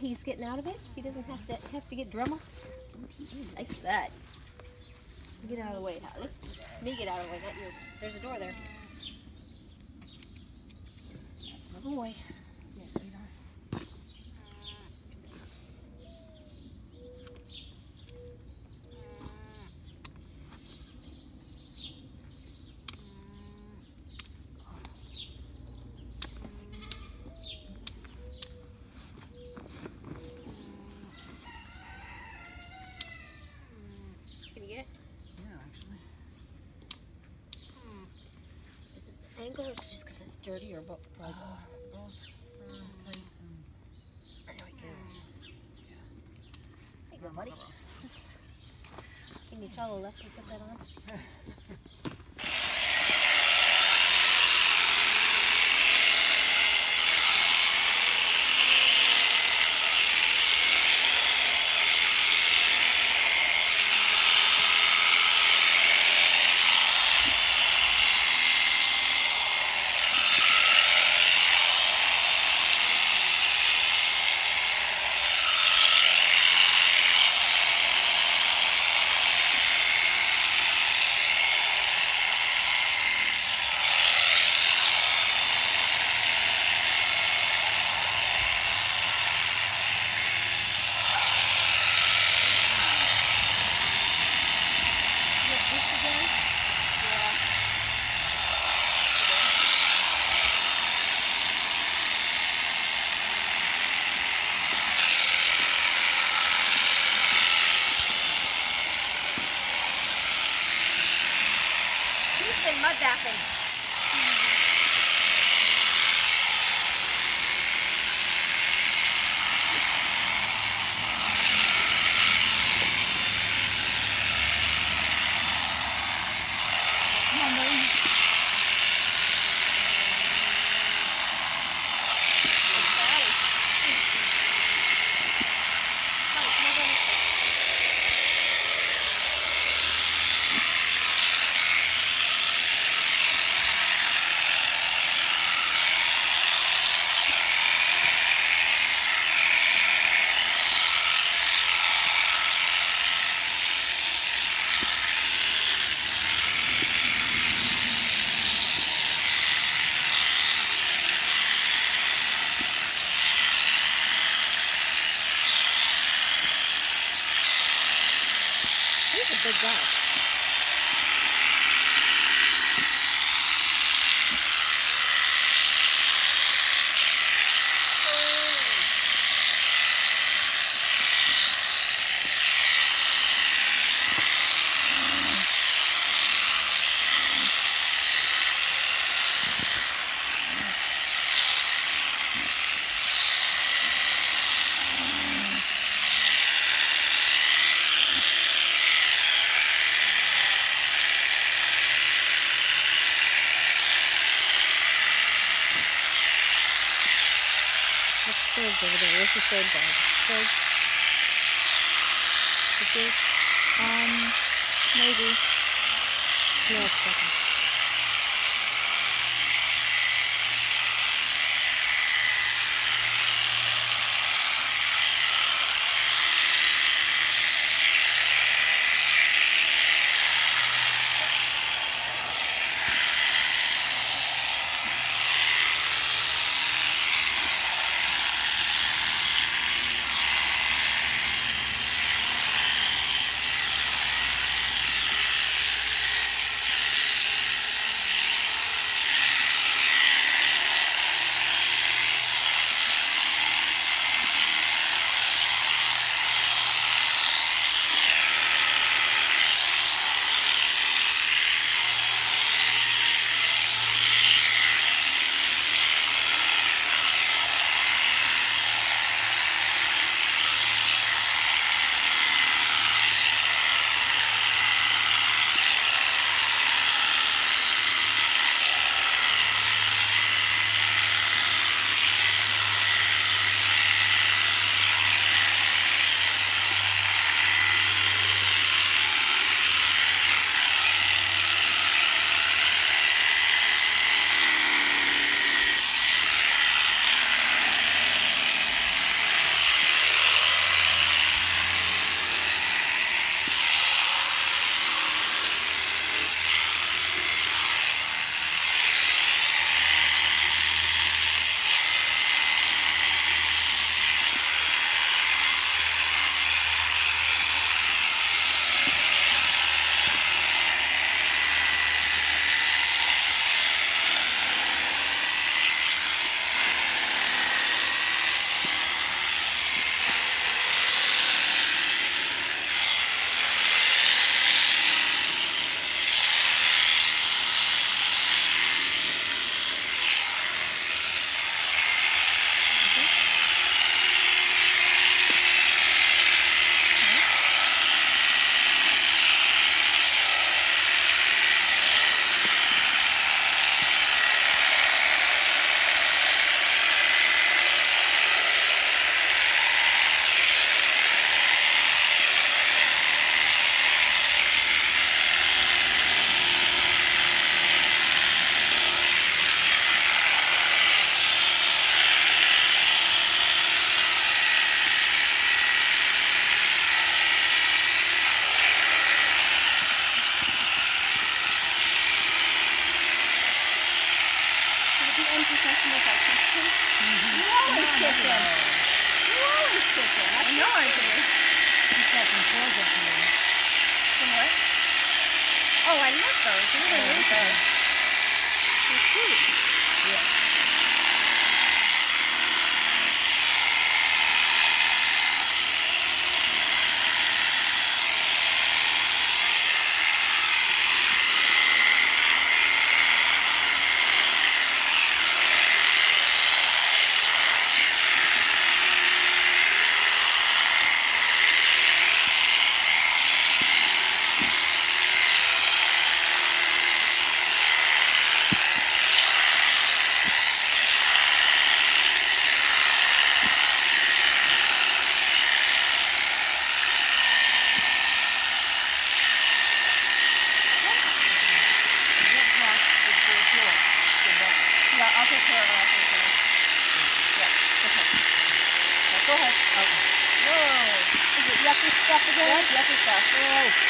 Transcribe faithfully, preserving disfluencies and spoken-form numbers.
he's getting out of it. He doesn't have to have to get drummer. He likes that. Get out of the way, Holly. Me get out of the way, not you. There's a door there. That's my boy. Yes, we are. Can you get it? Angle or just because it's dirty or both? Uh, both. Mm. There we go. Yeah. There you go, buddy. Can you tell the left to put that on? Mud bathing. Come on, buddy. He's a big guy. Over there. Where's the third bag? Third. Is this? Um, maybe. No, it's second. Yucky stuff again? That's yucky stuff. Oh.